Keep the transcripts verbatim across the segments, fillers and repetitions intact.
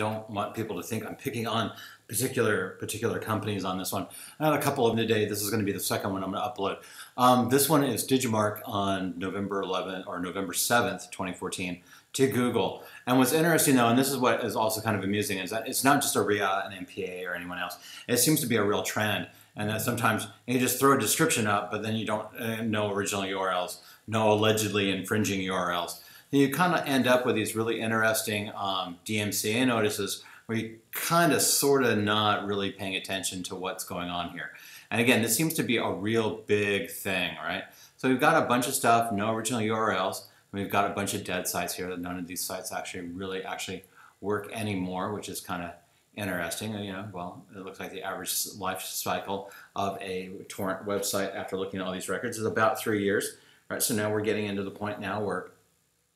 don't want people to think I'm picking on particular particular companies on this one. I had a couple of them today. This is going to be the second one I'm going to upload. Um, this one is Digimark on November eleventh or November seventh, twenty fourteen, to Google. And what's interesting though, and this is what is also kind of amusing, is that it's not just a R I A, an M P A, or anyone else. It seems to be a real trend. And that sometimes you just throw a description up, but then you don't uh, know original U R Ls, no allegedly infringing U R Ls. And you kind of end up with these really interesting um, D M C A notices where you're kind of sort of not really paying attention to what's going on here. And again, this seems to be a real big thing, right? So we've got a bunch of stuff, no original U R Ls. We've got a bunch of dead sites here that none of these sites actually really actually work anymore, which is kind of interesting. You know, well, it looks like the average life cycle of a torrent website after looking at all these records is about three years, right? So now we're getting into the point now where,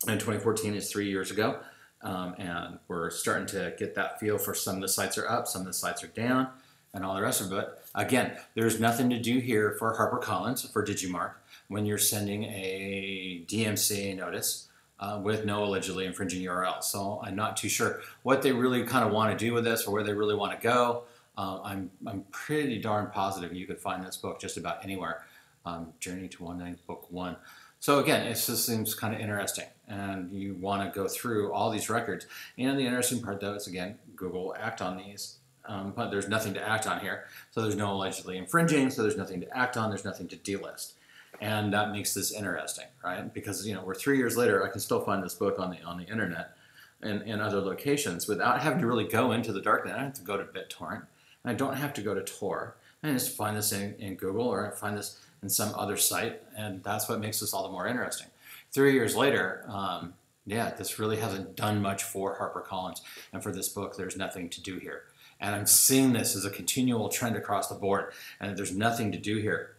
and twenty fourteen is three years ago, um, and we're starting to get that feel for some of the sites are up, some of the sites are down, and all the rest of it. Again, there's nothing to do here for HarperCollins, for Digimark, when you're sending a D M C A notice uh, with no allegedly infringing U R L. So I'm not too sure what they really kind of want to do with this or where they really want to go. Uh, I'm, I'm pretty darn positive you could find this book just about anywhere. Um, Journey to one ninety, book one. So again, it just seems kind of interesting, and you want to go through all these records. And the interesting part though is, again, Google will act on these, um, but there's nothing to act on here. So there's no allegedly infringing, so there's nothing to act on, there's nothing to delist. And that makes this interesting, right? Because, you know, we're three years later, I can still find this book on the on the internet and in other locations without having to really go into the darknet. I don't have to go to BitTorrent, and I don't have to go to Tor. I just find this in, in Google, or I find this in some other site, and that's what makes this all the more interesting. Three years later, um, yeah, this really hasn't done much for HarperCollins, and for this book, there's nothing to do here. And I'm seeing this as a continual trend across the board, and there's nothing to do here.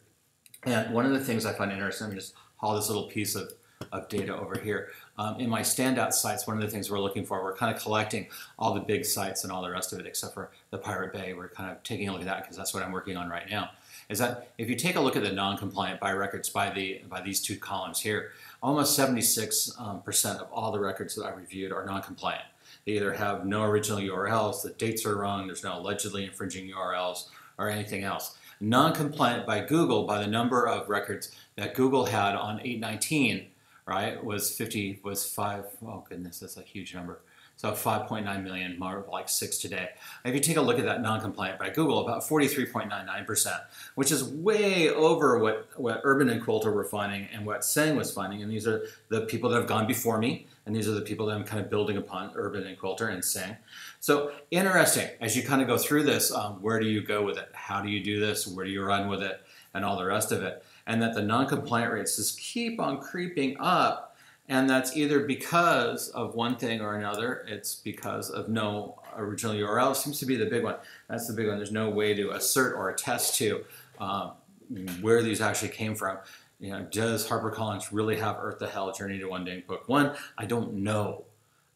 And one of the things I find interesting, let me just haul this little piece of, of data over here. Um, in my standout sites, one of the things we're looking for, we're kind of collecting all the big sites and all the rest of it, except for the Pirate Bay. We're kind of taking a look at that because that's what I'm working on right now. Is that if you take a look at the non-compliant by records by the by these two columns here, almost seventy-six percent um, of all the records that I reviewed are non-compliant. They either have no original U R Ls, the dates are wrong, there's no allegedly infringing U R Ls, or anything else. Non-compliant by Google, by the number of records that Google had on eight nineteen, right, was fifty, was five, oh goodness, that's a huge number. So five point nine million, more like six today. If you take a look at that non-compliant by Google, about forty-three point nine nine percent, which is way over what, what Urban and Quilter were finding and what Sang was finding. And these are the people that have gone before me, and these are the people that I'm kind of building upon, Urban and Quilter and Sang. So interesting, as you kind of go through this, um, where do you go with it? How do you do this? Where do you run with it? And all the rest of it. And that the non-compliant rates just keep on creeping up. And that's either because of one thing or another. It's because of no original U R L. Seems to be the big one. That's the big one. There's no way to assert or attest to uh, where these actually came from. You know, does HarperCollins really have Earth to Hell, Journey to one ninety, Book One? I don't know.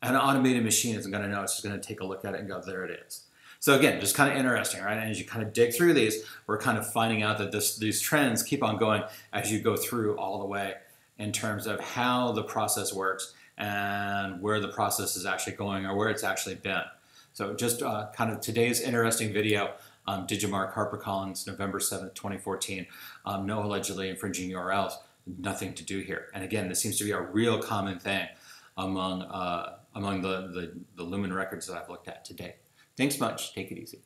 An automated machine isn't going to know. It's just going to take a look at it and go, there it is. So again, just kind of interesting, right? And as you kind of dig through these, we're kind of finding out that this, these trends keep on going as you go through all the way, in terms of how the process works and where the process is actually going or where it's actually been. So just uh, kind of today's interesting video, um, Digimark, HarperCollins, November seventh, twenty fourteen, um, no allegedly infringing U R Ls, nothing to do here. And again, this seems to be a real common thing among, uh, among the, the, the Lumen records that I've looked at today. Thanks much, take it easy.